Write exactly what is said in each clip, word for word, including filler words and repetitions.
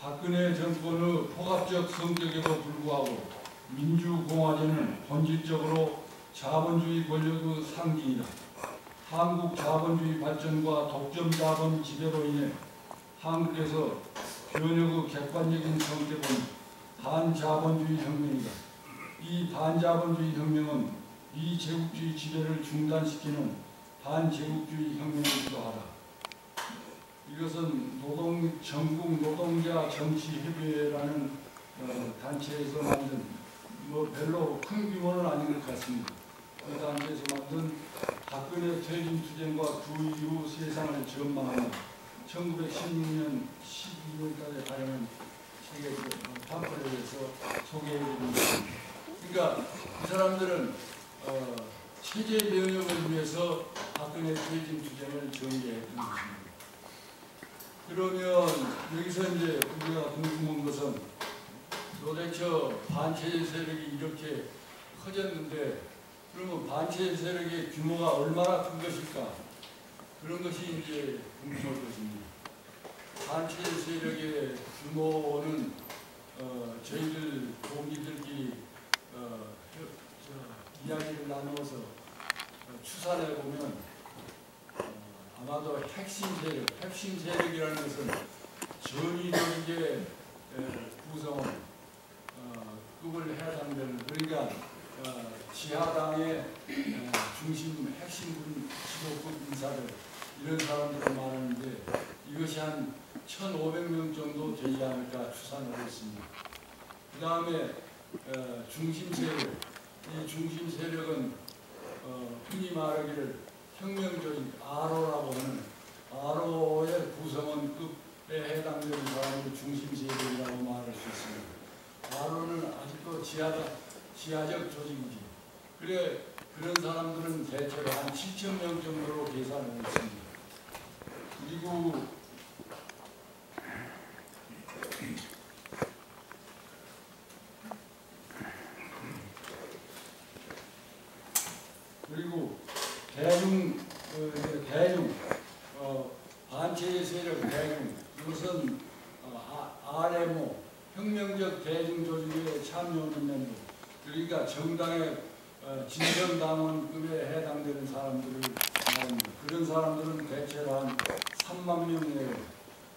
박근혜 정권의 포괄적 성격에도 불구하고 민주공화제는 본질적으로 자본주의 권력의 상징이다. 한국 자본주의 발전과 독점 자본 지배로 인해 한국에서 변혁의 객관적인 정책은 반자본주의 혁명이다. 이 반자본주의 혁명은 이 제국주의 지배를 중단시키는 반제국주의 혁명이기도 하다. 이것은 노동, 전국 노동자 정치협의회라는 어, 단체에서 만든, 뭐 별로 큰 규모는 아닌 것 같습니다. 그 단체에서 만든 박근혜 퇴진투쟁과 그 이후 세상을 전망하는 천구백십육 년 십이 월달에 발행한 책의 팜플렛에서 소개해드립니다. 그러니까 그 사람들은 어, 체제 변혁을 위해서 박근혜 퇴진투쟁을 전개했던 것입니다. 그러면 여기서 이제 우리가 궁금한 것은 도대체 반체제 세력이 이렇게 커졌는데 그러면 반체제 세력의 규모가 얼마나 큰 것일까? 그런 것이 이제 궁금한 것입니다. 반체제 세력의 규모는 어, 저희들 동기들끼리 어, 이야기를 나누어서 추산해 보면 아마도 핵심 세력, 핵심 세력이라는 것은 전위적인 구성을 어, 급을 해야 한다는, 그러니까 어, 지하당의 어, 중심, 핵심 지도급 인사들, 이런 사람들을 말하는데 이것이 한 천오백 명 정도 되지 않을까 추산하고 있습니다. 그 다음에 어, 중심 세력, 이 중심 세력은 어, 흔히 말하기를 혁명적인 아로라고 하는, 아로의 구성원급에 해당되는 사람을 중심세력이라고 말할 수 있습니다. 아로는 아직도 지하, 지하적 조직이지. 그래, 그런 사람들은 대체로 한 칠천 명 정도로 계산하고 있습니다. 그리고 그리고 대중, 어, 대중, 어, 반체제 세력 대중, 이것은 어, 아, 알엠오, 혁명적 대중 조직에 참여하는 멤버, 그러니까 정당의 어, 진정당원급에 해당되는 사람들을 말합니다. 그런 사람들은 대체로 한 삼만 명 내외.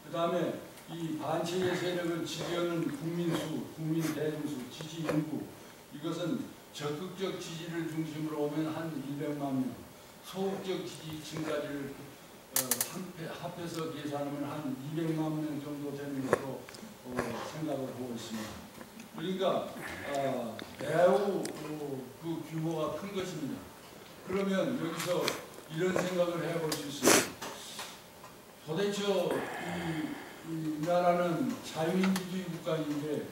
그 다음에 이 반체제 세력을 지지하는 국민수, 국민 대중수, 지지 인구, 이것은 적극적 지지를 중심으로 오면 한 이백만 명. 소극적 지지층까지를 어, 합해서 계산하면 한 이백만 명 정도 되는 것으로 어, 생각을 하고 있습니다. 그러니까 어, 매우 어, 그 규모가 큰 것입니다. 그러면 여기서 이런 생각을 해볼 수 있습니다. 도대체 이, 이 나라는 자유민주주의 국가인데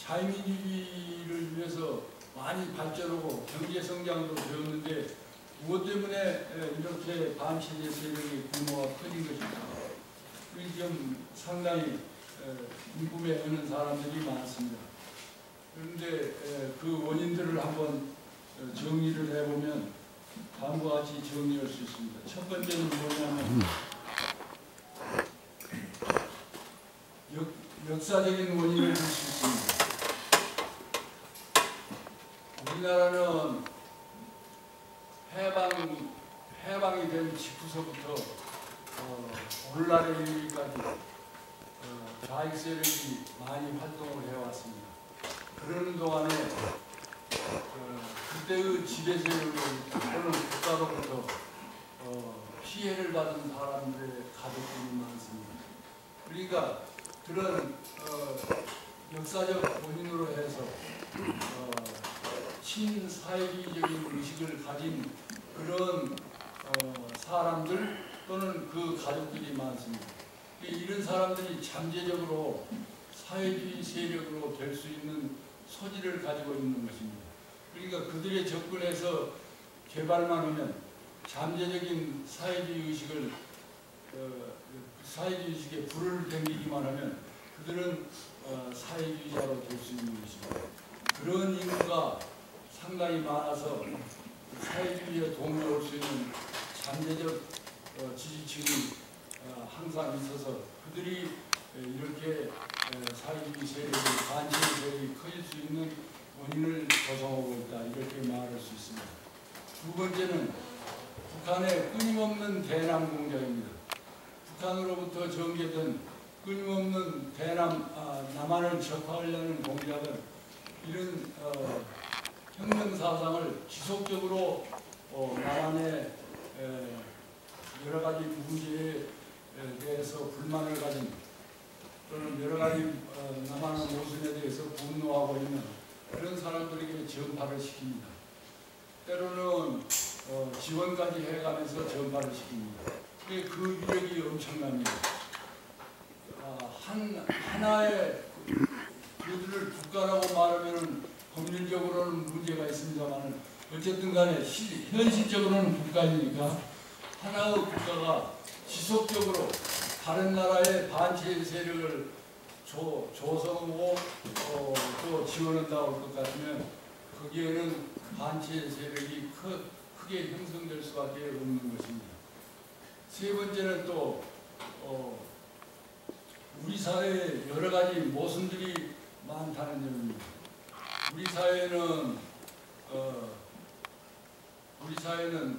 자유민주주의를 위해서 많이 발전하고 경제성장도 되었는데 무엇 때문에 이렇게 반체제 세력의 규모가 커진 것입니다. 지금 상당히 궁금해하는 사람들이 많습니다. 그런데 그 원인들을 한번 정리를 해보면 다음과 같이 정리할 수 있습니다. 첫 번째는 뭐냐면 역, 역사적인 원인을 볼 수 있습니다. 우리나라는 해방, 해방이 된 직후서부터 어, 오늘날에 이르기까지 어, 좌익 세력이 많이 활동을 해왔습니다. 그러는 동안에 어, 그때의 지배세력은 또는 국가로부터 어, 피해를 받은 사람들의 가족들이 많습니다. 그러니까 그런 어, 역사적 원인으로 해서 어, 친사회주의적인 의식을 가진 그런 어, 사람들 또는 그 가족들이 많습니다. 이런 사람들이 잠재적으로 사회주의 세력으로 될 수 있는 소지를 가지고 있는 것입니다. 그러니까 그들의 접근에서 개발만 하면 잠재적인 사회주의 의식을 어, 사회주의 의식에 불을 당기기만 하면 그들은 어, 사회주의자로 될 수 있는 것입니다. 그런 인구가 상당히 많아서 사회주의에 동요할 수 있는 잠재적 지지층이 항상 있어서 그들이 이렇게 있는 원인을 조성하고 있다, 이렇게 말할 수 있습니다. 두 번째는 북한의 끊임없는 대남 공작입니다. 북한으로부터 전개된 끊임없는 대남, 아, 남한을 적화하려는 공작은 이런 어, 혁명사상을 지속적으로 어, 남한의 에, 여러 가지 문제에 대해서 불만을 가진 또는 여러 가지 어, 남한의 모순에 대해서 분노하고 있는 그런 사람들에게 전파를 시킵니다. 때로는 어, 지원까지 해가면서 전파를 시킵니다. 그 위력이 엄청납니다. 아, 한, 하나의 그들을 국가라고 말하면 법률적으로는 문제가 있습니다만 어쨌든 간에 시, 현실적으로는 국가이니까 하나의 국가가 지속적으로 다른 나라의 반체 세력을 조, 조성하고 어, 또 지원한다고 할 것 같으면 거기에는 반체 세력이 크, 크게 형성될 수밖에 없는 것입니다. 세 번째는 또 어, 우리 사회에 여러 가지 모순들이 많다는 점입니다. 우리 사회는 어, 우리 사회는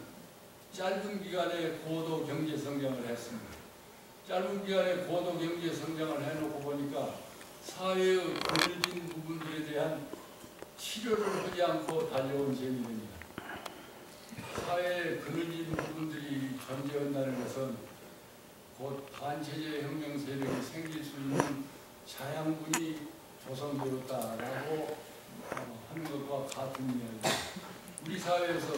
짧은 기간에 고도 경제 성장을 했습니다. 짧은 기간에 고도 경제 성장을 해놓고 보니까 사회의 걸린 부분들에 대한 치료를 하지 않고 달려온 셈이 됩니다. 사회의 그늘진 부분들이 존재한다는 것은 곧 반체제 혁명 세력이 생길 수 있는 자양분이 조성되었다라고 하는 것과 같은 이야기입니다. 우리 사회에서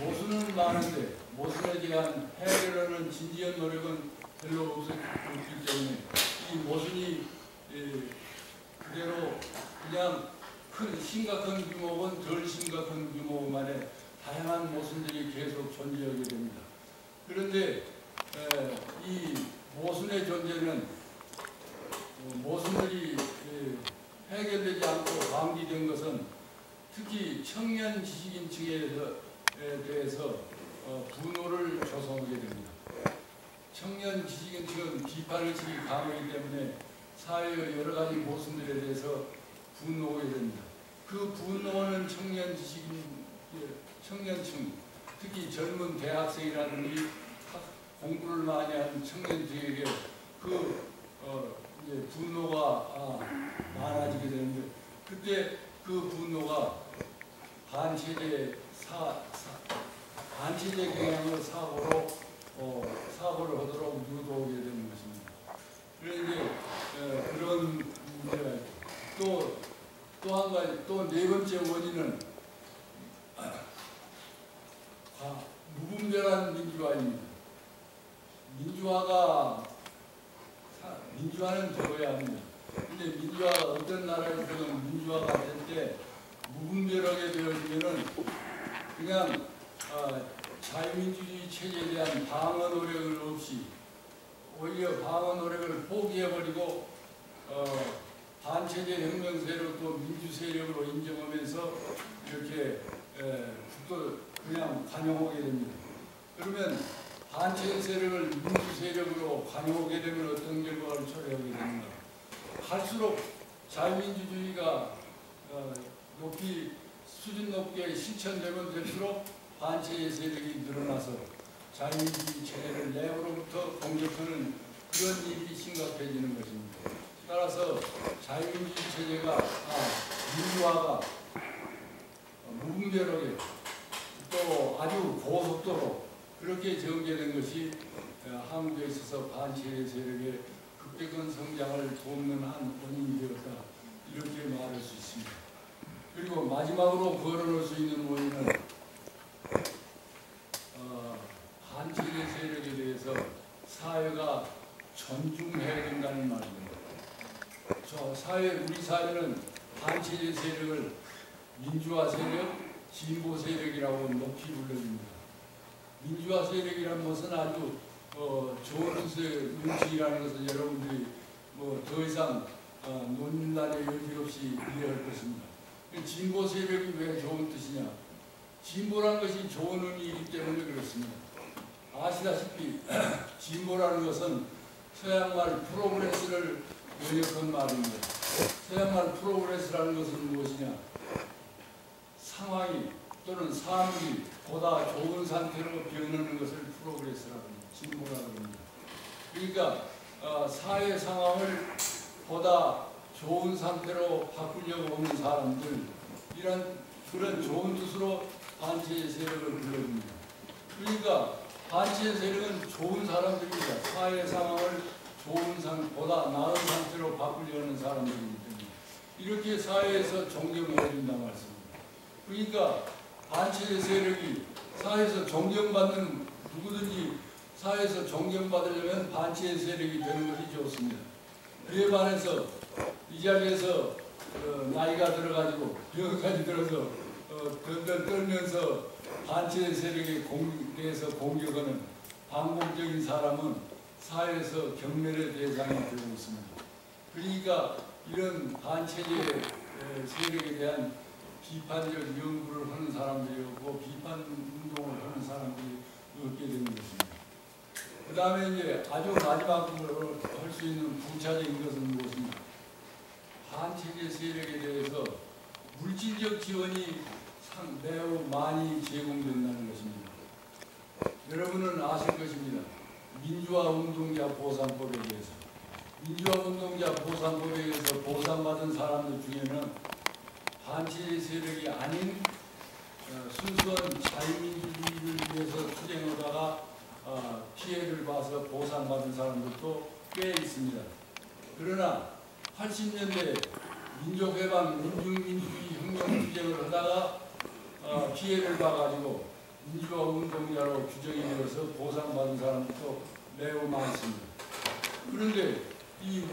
모순은 많은데 모순에 대한 해결하는 진지한 노력은 별로 없기 때문에 이 모순이 그대로 그냥 큰 심각한 규모건 덜 심각한 규모만에 다양한 모순들이 계속 존재하게 됩니다. 그런데 에, 이 모순의 존재는 어, 모순들이 에, 해결되지 않고 방기된 것은 특히 청년 지식인층에 대해서 어, 분노를 조성하게 됩니다. 청년 지식인층은 비판의식이 강하기 때문에 사회의 여러 가지 모순들에 대해서 분노하게 됩니다. 그 분노는 청년 지식인 청년층, 특히 젊은 대학생이라든지 공부를 많이 하는 청년들에게 그 어, 이제 분노가 아, 많아지게 되는데 그때 그 분노가 반체제 사, 사 반체제 경향의 사고로 어, 사고를 하도록 유도하게 되는 것입니다. 그런데 에, 그런 문제 또 또 한 가지 또 네 번째 원인은 아, 무분별한 민주화입니다. 민주화가 민주화는 되어야 합니다. 근데 민주화가 어떤 나라에서든 민주화가 될 때 무분별하게 되어지면은 그냥 아, 자유민주주의 체제에 대한 방어 노력을 없이 오히려 방어 노력을 포기해버리고 어, 반체제 혁명 세력도 민주 세력으로 인정하면서 이렇게 에, 국도 그냥 관용하게 됩니다. 그러면 반체 세력을 민주 세력으로 관용하게 되면 어떤 결과를 초래하게 됩니까? 갈수록 자유민주주의가 어, 높이 수준 높게 실천되면 될수록 반체 세력이 늘어나서 자유민주주의 체제를 내부로부터 공격하는 그런 일이 심각해지는 것입니다. 따라서 자유민주주의 체제가 아, 민주화가 어, 무분별하게 또 아주 고속도로 그렇게 전개된 것이 한국에 있어서 반체 세력의 급격한 성장을 돕는 한 원인이 되었다, 이렇게 말할 수 있습니다. 그리고 마지막으로 거론할 수 있는 원인은 어, 반체 세력에 대해서 사회가 존중해야 된다는 말입니다. 저 사회, 우리 사회는 반체 세력을 민주화 세력, 진보 세력이라고 높이 불러줍니다. 민주화 세력이라는 것은 아주 어, 좋은 눈치라는 것은 여러분들이 뭐 더 이상 어, 논란의 여지 없이 이해할 것입니다. 진보 세력이 왜 좋은 뜻이냐? 진보라는 것이 좋은 의미이기 때문에 그렇습니다. 아시다시피 진보라는 것은 서양말 프로그레스를 번역한 말입니다. 그야말로 프로그레스라는 것은 무엇이냐? 상황이 또는 사람이 보다 좋은 상태로 변하는 것을 프로그레스라고 합니다. 진보라고 합니다. 그러니까 어, 사회 상황을 보다 좋은 상태로 바꾸려고 오는 사람들, 이런 그런 좋은 뜻으로 반체의 세력을 불러줍니다. 그러니까 반체의 세력은 좋은 사람들입니다. 사회 상황을 좋은 상, 보다 나은 상태로 바꾸려는 사람들입니다. 이렇게 사회에서 존경해준다는 말씀입니다. 그러니까 반체의 세력이 사회에서 존경받는, 누구든지 사회에서 존경받으려면 반체의 세력이 되는 것이 좋습니다. 그에 반해서 이 자리에서 어, 나이가 들어가지고 병까지 들어서 덜덜 어, 떨면서 반체의 세력에 대해서 공격하는 반공적인 사람은 사회에서 경멸의 대상이 되고 있습니다. 그러니까 이런 반체제의 세력에 대한 비판적 연구를 하는 사람들이 없고 비판 운동을 하는 사람들이 없게 되는 것입니다. 그 다음에 이제 아주 마지막으로 할 수 있는 부차적인 것은 무엇입니까? 반체제 세력에 대해서 물질적 지원이 상, 매우 많이 제공된다는 것입니다. 여러분은 아실 것입니다. 민주화 운동자 보상법에 대해서. 민주화운동자 보상법에 의해서 보상받은 사람들 중에는 반체의 세력이 아닌 순수한 자유민주주의를 위해서 투쟁하다가 피해를 봐서 보상받은 사람들도 꽤 있습니다. 그러나 팔십 년대 민족해방, 민중민주주의 혁명투쟁을 하다가 피해를 봐가지고 민주화운동자로 규정이 되어서 보상받은 사람들도 매우 많습니다. 그런데 이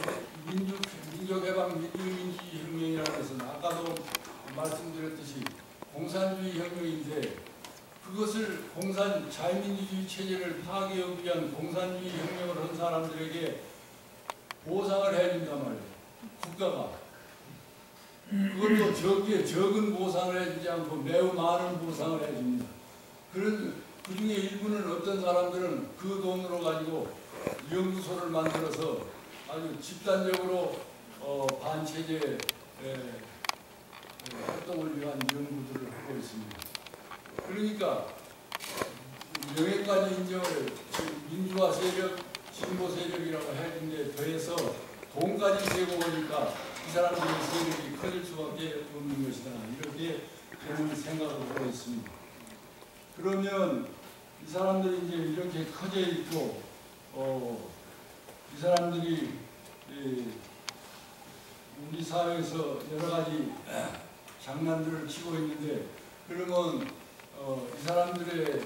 민족, 민족해방 민주민주주의 혁명이라는 것은 아까도 말씀드렸듯이 공산주의 혁명인데, 그것을 공산 자유민주주의 체제를 파괴하기 위한 공산주의 혁명을 한 사람들에게 보상을 해준단 말이에요. 국가가. 그것도 적게, 적은 보상을 해주지 않고 매우 많은 보상을 해줍니다. 그런, 그 중에 일부는 어떤 사람들은 그 돈으로 가지고 연구소를 만들어서 아주 집단적으로 어, 반체제 활동을 위한 연구들을 하고 있습니다. 그러니까 영역까지 인정을 민주화 세력, 진보 세력이라고 했는데 더해서 돈까지 제공하니까 이 사람들의 세력이 커질 수밖에 없는 것이다. 이렇게 저는 생각을 하고 있습니다. 그러면 이 사람들이 이제 이렇게 커져 있고 어, 이 사람들이 우리 사회에서 여러 가지 장난들을 치고 있는데, 그러면 어, 이 사람들의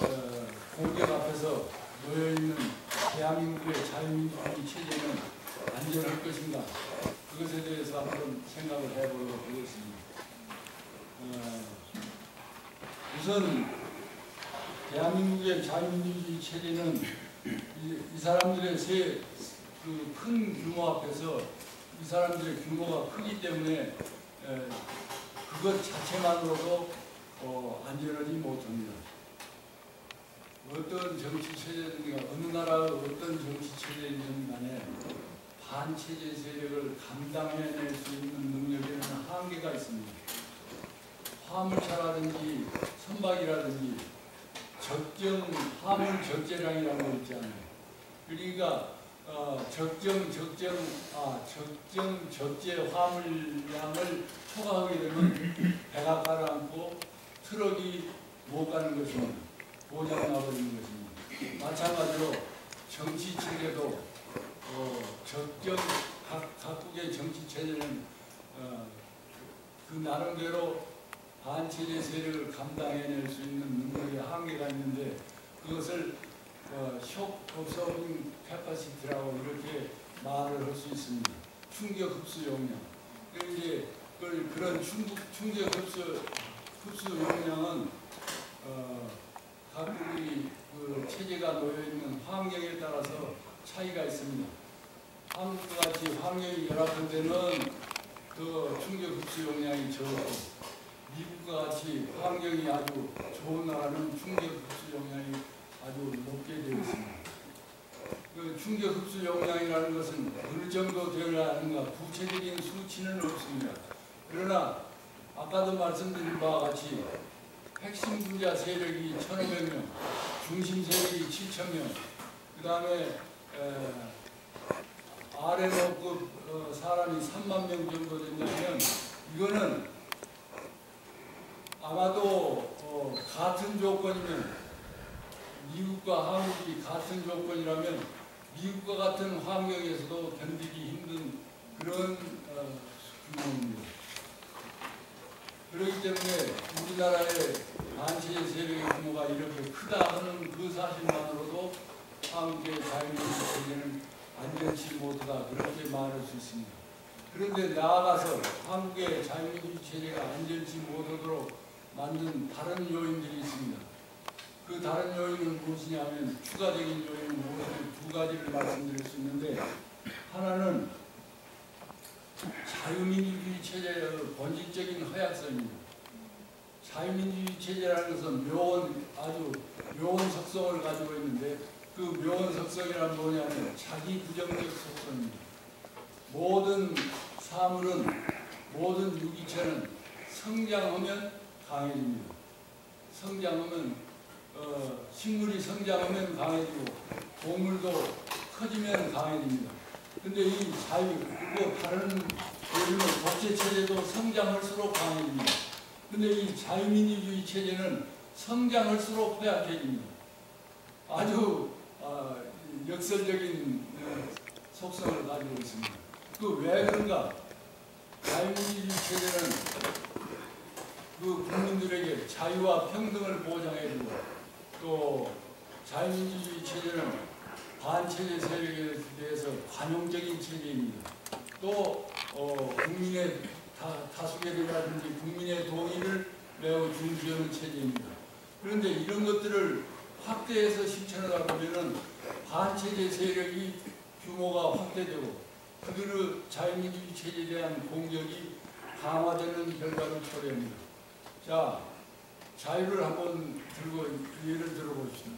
어, 공격 앞에서 놓여있는 대한민국의 자유민주주의 체제는 안전할 것인가? 그것에 대해서 한번 생각을 해보려고 하겠습니다. 어, 우선 대한민국의 자유민주주의 체제는 이, 이 사람들의 세, 그 큰 규모 앞에서 이 사람들의 규모가 크기 때문에 에, 그것 자체만으로도 어, 안전하지 못합니다. 어떤 정치체제든가 어느 나라의 어떤 정치체제든 간에 반체제 세력을 감당해낼 수 있는 능력에는 한계가 있습니다. 화물차라든지 선박이라든지 적정 화물 적재량이라는 거 있잖아요. 그러니까 어, 적정 적정 아 적정 적재 화물량을 초과하게 되면 배가 가라앉고 트럭이 못 가는 것입니다. 고장나버리는 것입니다. 마찬가지로 정치 체제도 어, 적정 각 각국의 정치 체제는 어, 그 나름대로 반체제 세력을 감당해낼 수 있는 능력의 한계가 있는데, 그것을 어, 쇼크 업소빙 캐파시티라고 이렇게 말을 할 수 있습니다. 충격 흡수 용량. 그런데 그런 충격 흡수, 흡수 용량은 어, 각국의 그 체제가 놓여있는 환경에 따라서 차이가 있습니다. 한국과 같이 환경이 열악한 데는 그 충격 흡수 용량이 적고, 미국과 같이 환경이 아주 좋은 나라는 충격 흡수 용량이 아주 높게 되어 있습니다. 그 그 충격 흡수 용량이라는 것은 어느 정도 되어야 하는가 구체적인 수치는 없습니다. 그러나 아까도 말씀드린 바와 같이 핵심 분자 세력이 천오백 명, 중심 세력이 칠천 명, 그 다음에 아르엔오급 어, 사람이 삼만 명 정도 된다면 이거는 아마도 어, 같은 조건이면 미국과 한국이 같은 조건이라면 미국과 같은 환경에서도 견디기 힘든 그런 어, 규모입니다. 그렇기 때문에 우리나라의 반체의 세력의 규모가 이렇게 크다 하는 그 사실만으로도 한국의 자유민주주의는 안전치 못하다 그렇게 말할 수 있습니다. 그런데 나아가서 한국의 자유민주주의 체제가 안전치 못하도록 만든 다른 요인들이 있습니다. 그 다른 요인은 무엇이냐면 추가적인 요인은 무엇이냐면 두 가지를 말씀드릴 수 있는데, 하나는 자유민주주의 체제의 본질적인 허약성입니다. 자유민주주의 체제라는 것은 묘원, 아주 묘원 속성을 가지고 있는데 그 묘원 속성이란 뭐냐면 자기 부정적 속성입니다. 모든 사물은, 모든 유기체는 성장하면 강해집니다. 성장하면, 어, 식물이 성장하면 강해지고 동물도 커지면 강해집니다. 근데 이 자유, 그리고 다른 요즘은 독재체제도 성장할수록 강해집니다. 근데 이 자유민주주의 체제는 성장할수록 허약해집니다. 아주 어, 역설적인 어, 속성을 가지고 있습니다. 그 왜 그런가? 자유민주주의 체제는 그 국민들에게 자유와 평등을 보장해주고, 또 자유민주주의 체제는 반체제 세력에 대해서 관용적인 체제입니다. 또 어, 국민의 다, 다수결이라든지 국민의 동의를 매우 중시하는 체제입니다. 그런데 이런 것들을 확대해서 실천하다 보면은 반체제 세력이 규모가 확대되고 그들의 자유민주주의 체제에 대한 공격이 강화되는 결과를 초래합니다. 자, 자유를 한번 들고 예를 들어봅시다.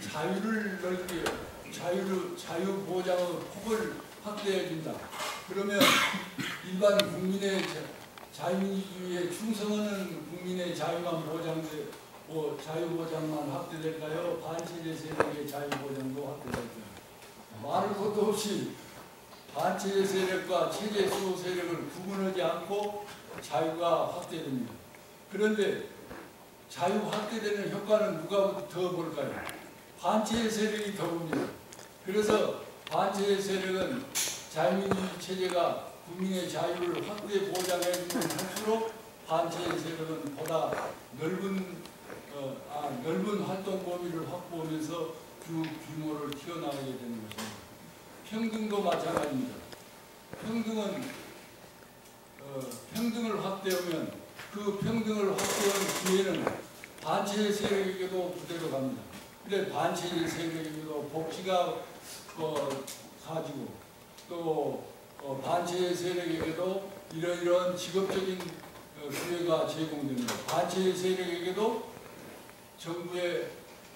자유를 넓게, 자유를, 자유 보장의 폭을 확대해 준다. 그러면 일반 국민의 자유민주주의에 충성하는 국민의 자유만 보장돼, 뭐 자유 보장만 확대될까요? 반체제 세력의 자유 보장도 확대될까요? 말할 것도 없이 반체제 세력과 체제 수호 세력을 구분하지 않고 자유가 확대됩니다. 그런데 자유 확대되는 효과는 누가 더 볼까요? 반체의 세력이 더 봅니다. 그래서 반체의 세력은 자유민주주의 체제가 국민의 자유를 확대 보장해주면 할수록 반체의 세력은 보다 넓은, 어, 아, 넓은 활동 범위를 확보하면서 그 규모를 키워나가게 되는 것입니다. 평등도 마찬가지입니다. 평등은, 어, 평등을 확대하면 그 평등을 확대하는 기회는 반체의 세력에게도 그대로 갑니다. 근데 반체제 세력에게도 복지가 어, 가지고 또 어, 반체제 세력에게도 이런 이런 직업적인 어, 기회가 제공됩니다. 반체제 세력에게도 정부의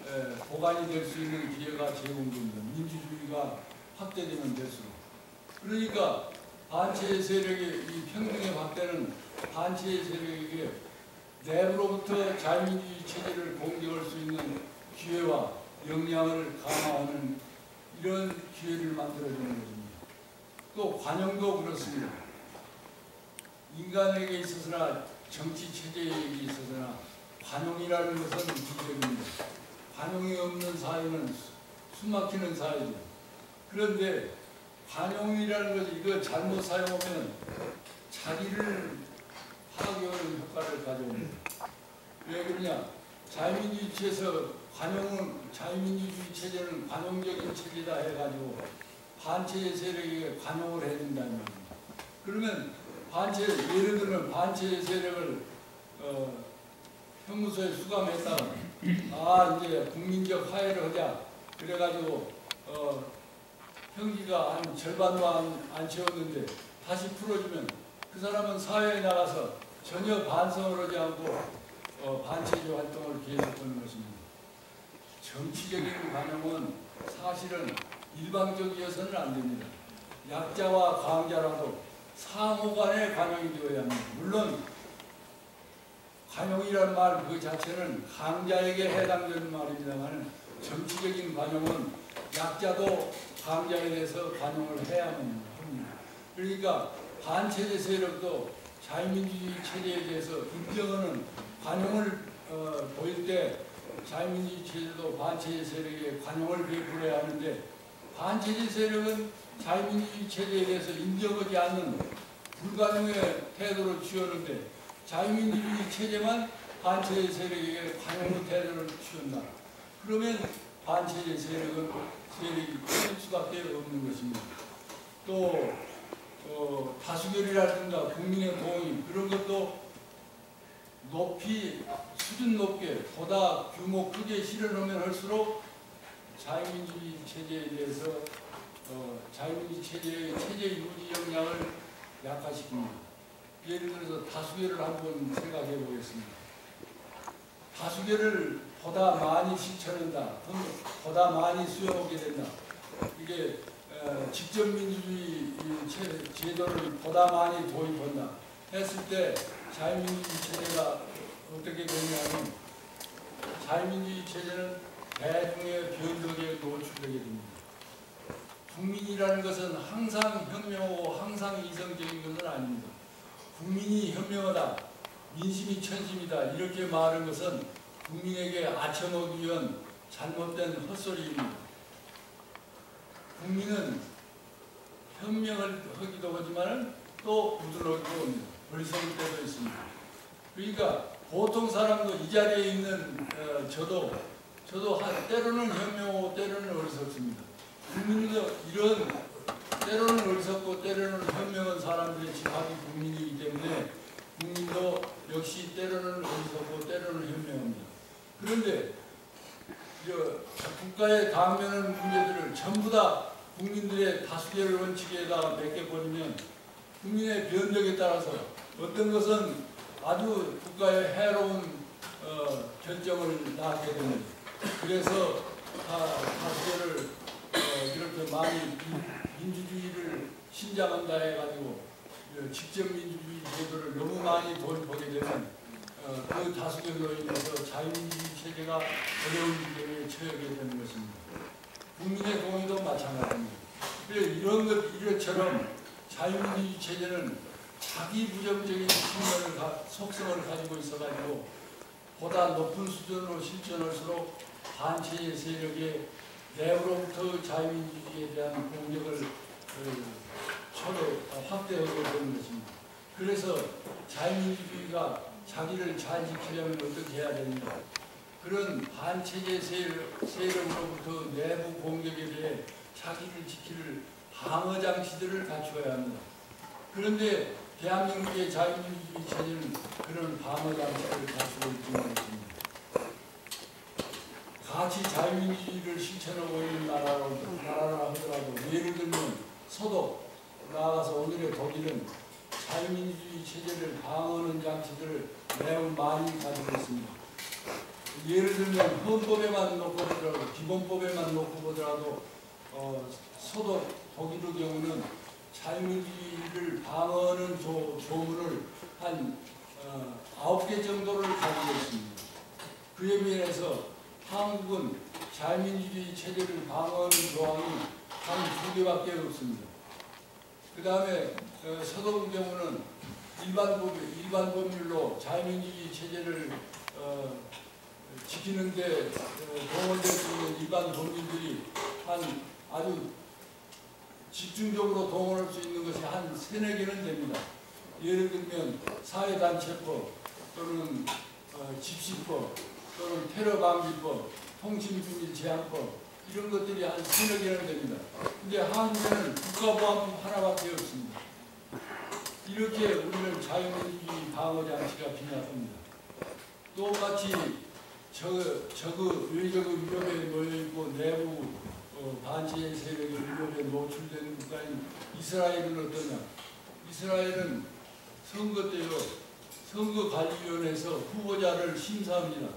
에, 보관이 될 수 있는 기회가 제공됩니다. 민주주의가 확대되면 될수록. 그러니까 반체제 세력의 이 평등의 확대는 반체제 세력에게 내부로부터 자유민주주의 체제를 공격할 수 있는 기회와 역량을 강화하는 이런 기회를 만들어주는 것입니다. 또 관용도 그렇습니다. 인간에게 있어서나 정치체제에게 있어서나 관용이라는 것은 기적입니다. 관용이 없는 사회는 숨막히는 사회죠. 그런데 관용이라는 것이 이걸 잘못 사용하면 자기를 파괴하는 효과를 가져옵니다. 왜 그러냐? 자유민주주의 체제에서 관용은, 자유민주주의 체제는 관용적인 체제다 해가지고 반체제 세력에게 관용을 해준다는 겁니다. 그러면 반체, 예를 들면 반체제 세력을 어, 형무소에 수감했다가 아 이제 국민적 화해를 하자 그래가지고 어, 형기가 한 절반도 안, 안 채웠는데 다시 풀어주면 그 사람은 사회에 나가서 전혀 반성을 하지 않고 어, 반체제 활동을 계속하는 것입니다. 정치적인 관용은 사실은 일방적이어서는 안 됩니다. 약자와 강자라도 상호 간에 관용이 되어야 합니다. 물론 관용이라는 말 그 자체는 강자에게 해당되는 말입니다만 정치적인 관용은 약자도 강자에 대해서 관용을 해야 합니다. 그러니까 반체제 세력도 자유민주주의 체제에 대해서 인정하는 관용을 어, 보일 때 자유민주주의 체제도 반체제 세력에 관용을 베풀어야 하는데 반체제 세력은 자유민주주의 체제에 대해서 인정하지 않는 불관용의 태도를 취하는데 자유민주주의 체제만 반체제 세력에게 관용의 태도를 취한다. 그러면 반체제 세력은 세력이 끊을 수밖에 없는 것입니다. 또 어, 다수결이라든가 국민의 동의 그런 것도 높이 수준 높게 보다 규모 크게 실현하면 할수록 자유민주주의 체제에 대해서 어, 자유민주주의 체제의 체제 유지 역량을 약화시킵니다. 예를 들어서 다수결을 한번 생각해 보겠습니다. 다수결을 보다 많이 실천한다. 보다 많이 수용하게 된다. 이게 어, 직접 민주주의 제도를 보다 많이 도입한다 했을 때 자유민주주의 체제가 어떻게 되냐면 자유민주주의 체제는 대중의 변덕에 노출되게 됩니다. 국민이라는 것은 항상 현명하고 항상 이성적인 것은 아닙니다. 국민이 현명하다, 민심이 천심이다 이렇게 말하는 것은 국민에게 아첨하기 위한 잘못된 헛소리입니다. 국민은 현명을 하기도 하지만 또 부드러우기도 합니다. 불성일 때도 있습니다. 그러니까 보통 사람도 이 자리에 있는 어, 저도 저도 한 때로는 현명하고 때로는 어리석습니다. 국민도 이런 때로는 어리석고 때로는 현명한 사람들의 집합이 국민이기 때문에 국민도 역시 때로는 어리석고 때로는 현명합니다. 그런데 국가의 당면한 문제들을 전부 다 국민들의 다수결 원칙에다가 맡겨버리면 국민의 변덕에 따라서 어떤 것은 아주 국가의 해로운 어, 결정을 낳게 됩니다. 그래서 다, 다수결을 어, 이렇게 많이 민주주의를 신장한다 해가지고 직접 민주주의 제도를 너무 많이 도입하게 되면 어, 그 다수결로 인해서 자유민주주의 체제가 어려운 지경에 처하게 되는 것입니다. 국민의 동의도 마찬가지입니다. 그래서 이런 것, 이것처럼 자유민주주의 체제는 자기 부정적인 측면을 가, 속성을 가지고 있어가지고 보다 높은 수준으로 실천할수록 반체제 세력의 내부로부터 자유민주주의에 대한 공격을 서로 확대하게 되는 것입니다. 그래서 자유민주주의가 자기를 잘 지키려면 어떻게 해야 되는가? 그런 반체제 세력으로부터 내부 공격에 대해 자기를 지키는 방어 장치들을 갖추어야 합니다. 그런데 대한민국의 자유민주주의 체제는 그런 방어 장치를 갖추고 있지 않습니다. 같이 자유민주주의를 실천하고 있는 나라로, 나라라 하더라도 예를 들면 서독, 나아가서 오늘의 독일은 자유민주주의 체제를 방어하는 장치들을 매우 많이 가지고 있습니다. 예를 들면 헌법에만 놓고 보더라도 기본법에만 놓고 보더라도 어, 서독 독일의 경우는 자유민주주의를 방어하는 조, 조문을 한 어, 아홉 개 정도를 가지고 있습니다. 그에 비해서 한국은 자유민주주의 체제를 방어하는 조항이 한 두 개밖에 없습니다. 그 다음에 어, 서독의 경우는 일반 법률, 일반 법률로 자유민주주의 체제를 어, 지키는데 동원될 수 있는 일반 국민들이 한 아주 집중적으로 동원할 수 있는 것이 한 세네 개는 됩니다. 예를 들면 사회단체법 또는 어, 집시법 또는 테러방지법, 통신비밀제한법 이런 것들이 한 세네 개는 됩니다. 근데 한국에는 국가보안법 하나밖에 없습니다. 이렇게 우리는 자유민주주의 방어장치가 빈약합니다. 똑같이 저그, 저그 외적의 위협에 놓여있고 내부 어, 반체제 세력의 위협에 노출된 국가인 이스라엘은 어떠냐? 이스라엘은 선거 때요 선거관리위원회에서 후보자를 심사합니다.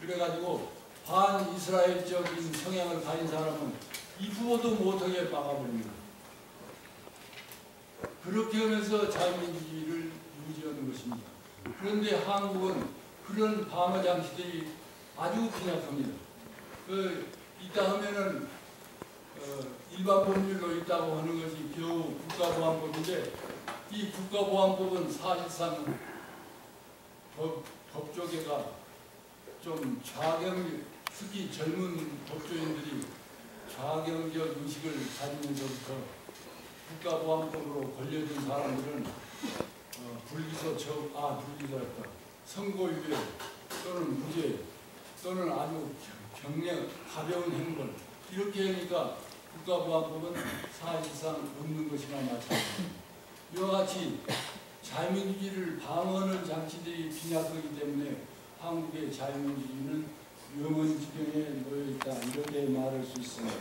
그래가지고 반 이스라엘적인 성향을 가진 사람은 이 부모도 못하게 막아버립니다. 그렇게 하면서 자유민주주의를 유지하는 것입니다. 그런데 한국은 그런 방어 장치들이 아주 빈약합니다. 그 있다 하면은 어, 일반 법률로 있다고 하는 것이 겨우 국가보안법인데, 이 국가보안법은 사실상 법, 법조계가 좀 좌경, 특히 젊은 법조인들이 좌경적 의식을 가지면서부터 국가보안법으로 걸려진 사람들은 어, 불기소 처, 아, 불기소였다. 선고유예 또는 무죄 또는 아주 경량 가벼운 형벌, 이렇게 하니까 국가보안법은 사실상 없는 것이나 마찬가지입니다. 이와 같이 자유민주주의를 방어하는 장치들이 빈약하기 때문에 한국의 자유민주주의는 위험지경에 놓여있다, 이렇게 말할 수 있습니다.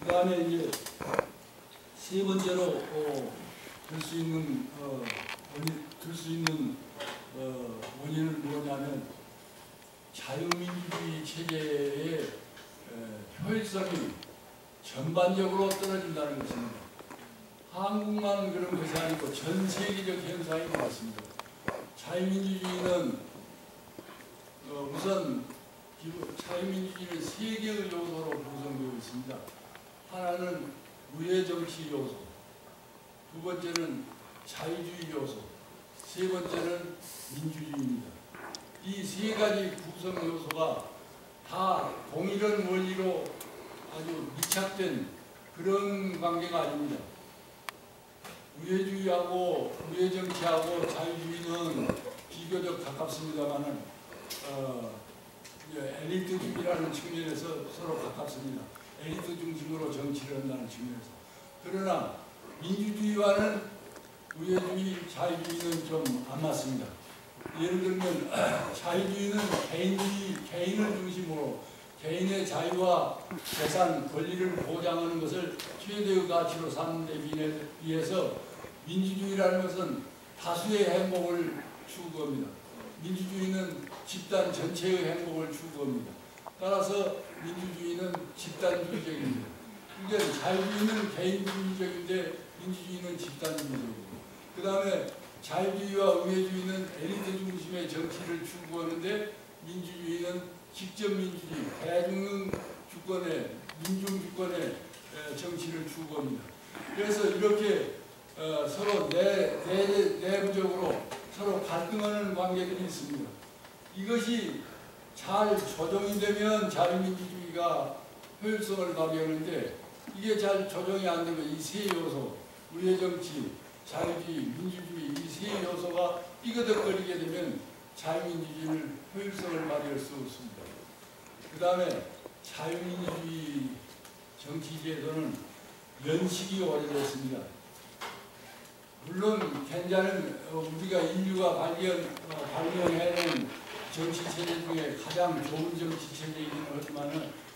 그 다음에 이제 세 번째로 어, 들 수 있는, 어, 들 수 있는 어, 원인은 뭐냐면, 자유민주주의 체제의 에, 효율성이 전반적으로 떨어진다는 것입니다. 한국만 그런 것이 아니고 전 세계적 현상인 것 같습니다. 자유민주주의는 어, 우선 자유민주주의는 세 개의 요소로 구성되어 있습니다. 하나는 의회정치 요소, 두 번째는 자유주의 요소, 세 번째는 민주주의입니다. 이 세 가지 구성 요소가 다 동일한 원리로 아주 밀착된 그런 관계가 아닙니다. 의회주의하고 의회정치하고 자유주의는 비교적 가깝습니다만은 어, 엘리트 중이라는 측면에서 서로 가깝습니다. 엘리트 중심으로 정치를 한다는 측면에서. 그러나 민주주의와는 의회주의, 자유주의는 좀 안 맞습니다. 예를 들면 자유주의는 개인주의, 개인을 중심으로 개인의 자유와 재산, 권리를 보장하는 것을 최대의 가치로 삼는 데 비해서 민주주의라는 것은 다수의 행복을 추구합니다. 민주주의는 집단 전체의 행복을 추구합니다. 따라서 민주주의는 집단주의적입니다. 그런데 자유주의는 개인주의적인데 민주주의는 집단주의적입니다. 그 다음에 자유주의와 의회주의는 엘리트 중심의 정치를 추구하는데 민주주의는 직접 민주주의, 대중 주권의, 민중 주권의 정치를 추구합니다. 그래서 이렇게 서로 내, 내, 내부적으로 서로 갈등하는 관계들이 있습니다. 이것이 잘 조정이 되면 자유민주주의가 효율성을 발휘하는데, 이게 잘 조정이 안 되면 이 세 요소, 의회정치, 자유주의, 민주주의, 이 세 요소가 삐그덕거리게 되면 자유민주주의를 효율성을 발휘할 수 없습니다. 그 다음에 자유민주주의 정치제도는 연식이 오래됐습니다. 물론 괜찮은 우리가 인류가 발견, 발견해낸 정치체제 중에 가장 좋은 정치체제이기는 하지만은